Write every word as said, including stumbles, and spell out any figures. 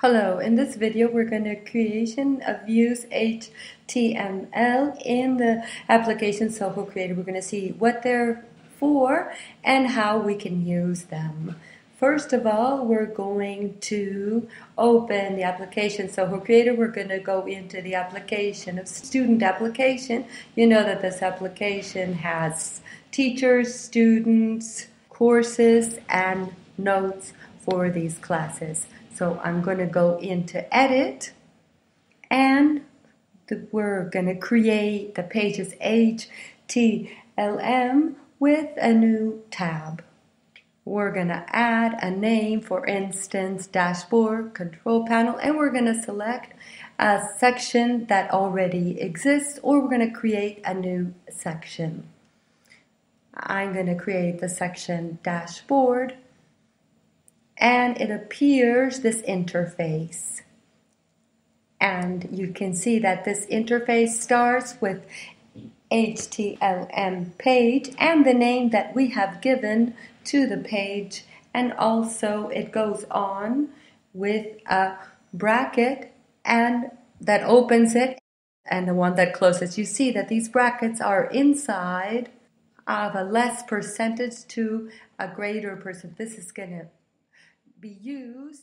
Hello, in this video we're going to creation of views H T M L in the application Zoho Creator. We're going to see what they're for and how we can use them. First of all, we're going to open the application Zoho Creator. We're going to go into the application of student application. You know that this application has teachers, students, courses, and notes for these classes. So I'm going to go into edit, and the, we're going to create the page's H T M L with a new tab. We're going to add a name, for instance, dashboard, control panel, and we're going to select a section that already exists, or we're going to create a new section. I'm going to create the section dashboard. And it appears this interface, and you can see that this interface starts with H T M L page and the name that we have given to the page, and also it goes on with a bracket and that opens it and the one that closes. You see that these brackets are inside of a less percentage to a greater percentage. This is going to be used